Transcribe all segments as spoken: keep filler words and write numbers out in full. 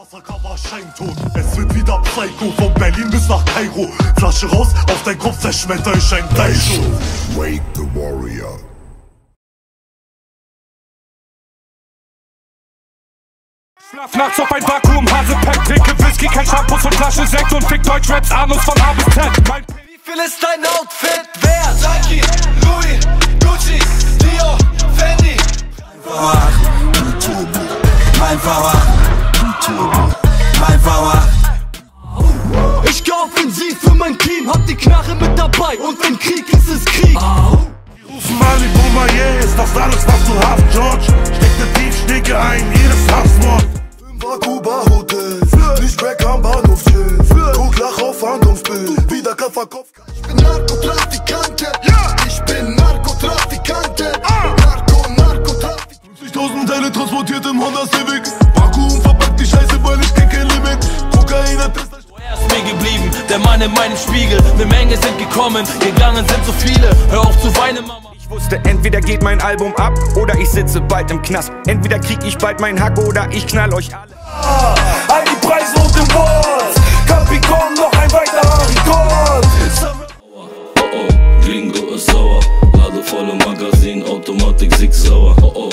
Wassercover Scheintod, es wird wieder Psycho, von Berlin bis nach Kairo. Flasche raus, auf dein Kopf zerschmetter ich ein Daisho. Wake the Warrior. Schlaf nachts auf ein Vakuum, Hasepack, trinke Whisky, kein Shampoos und Flasche Sekt und fick Deutschraps, Anus von A bis Z. Wie viel ist dein Outfit wert? Nike, Louis, Gucci, Dio, Fendi. Mein Verwacht. Mein Bauer. Ich geh offensiv für mein Team, hab die Knarre mit dabei und im Krieg ist es Krieg. Die rufen Ali Bumaye, ist das alles, was du hast, George? Steck ne Tiefschläge ein, jedes Hasswort. Fünfer Kuba Hotel, nicht weg am Bahnhof, chill. Guck lach auf Handlungsbild, wieder Kaffer Kopf. Ich bin Narkotrafikante, ja, ich bin Narkotrafikante. Narko, Narkotrafik. fünfzigtausend Teile transportiert im Honda Civic. Die Scheiße, weil ich krieg kein Limit. Kokain hat Pistol. Woher ist mir geblieben? Der Mann in meinem Spiegel. Ne Menge sind gekommen, gegangen sind so viele. Hör auf zu weinen, Mama. Ich wusste, entweder geht mein Album ab oder ich sitze bald im Knast. Entweder krieg ich bald meinen Hack oder ich knall euch alle. Ah, all die Preise und im Wurz. Capricorn, noch ein weiterer Rekord. Oh oh, Gringo ist sauer. Ladevolle Magazin, Automatik, Sieg sauer. Oh oh.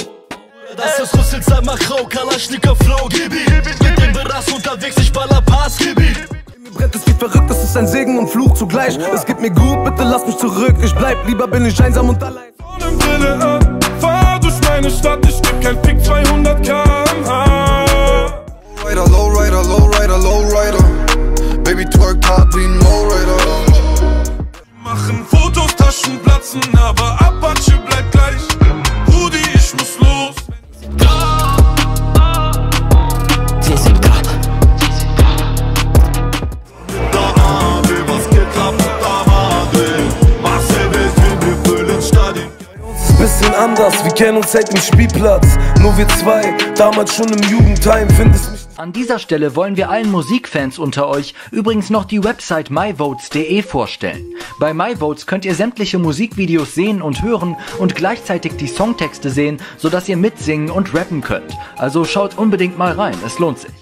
Das ist Rüssel, Machrau, Kalaschniker, Flow, Gibi. Mit dem Beras unterwegs, ich baller Pass, Gibi. Mir brennt es wie verrückt, das ist ein Segen und Fluch zugleich. Es geht mir gut, bitte lass mich zurück. Ich bleib, lieber bin ich einsam und allein. Ohne Brille an, fahr durch meine Stadt. Ich geb kein Pick, zweihundert Kilometer pro Stunde. Lowrider, Lowrider, Lowrider, Lowrider. Baby twerk hart wie ein Lowrider. Machen Fotos, Taschen platzen, aber Apache bleibt gleich. Bisschen anders, wir kennen uns seit dem Spielplatz. Nur wir zwei, damals schon im Jugendheim, findest mich. An dieser Stelle wollen wir allen Musikfans unter euch übrigens noch die Website my votes punkt de vorstellen. Bei myvotes könnt ihr sämtliche Musikvideos sehen und hören und gleichzeitig die Songtexte sehen, sodass ihr mitsingen und rappen könnt. Also schaut unbedingt mal rein, es lohnt sich.